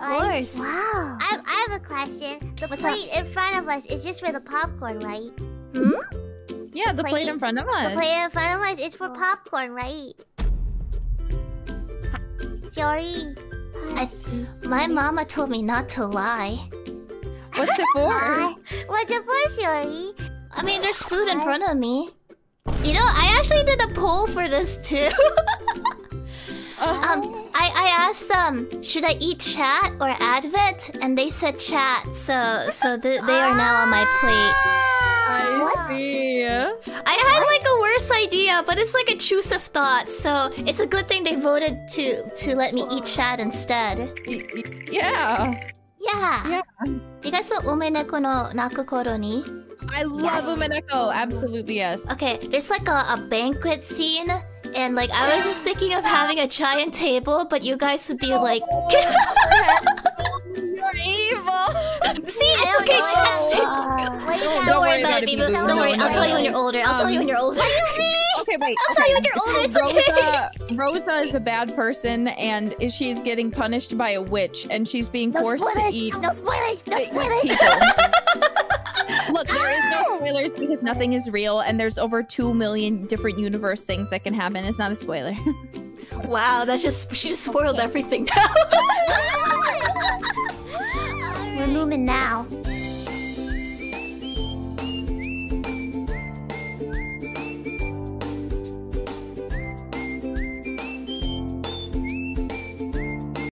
Of course. Wow. I have a question. What's up? The plate in front of us is just for the popcorn, right? Hmm? Yeah, the plate in front of us. The plate in front of us is for popcorn, right? Shiori. My mama told me not to lie. What's it for? What's it for, Shiori? I mean, there's food in front of me. You know, I actually did a poll for this too. I asked them, should I eat chat or Advent? And they said chat, so they are now on my plate. I see. I had like a worse idea, but it's like a choose of thought, so it's a good thing they voted to let me eat chat instead. Yeah. Yeah. Do you guys know Umineko no Naku Koro ni? I love Umineko, absolutely yes. Okay, there's like a banquet scene. And like, I was just thinking of having a giant table, but you guys would be like... You're evil! See, it's okay, Chessy! Don't worry about it, Biboo. Don't worry, I'll tell you when you're older. I'll tell you when you're older. Okay, wait. I'll tell you when you're older, it's okay! Rosa is a bad person, and she's getting punished by a witch, and she's being forced to eat... No spoilers! No spoilers! Look, there is no spoilers because nothing is real, and there's over 2 million different universe things that can happen. It's not a spoiler. Wow, that's just she just spoiled everything now. We're moving now.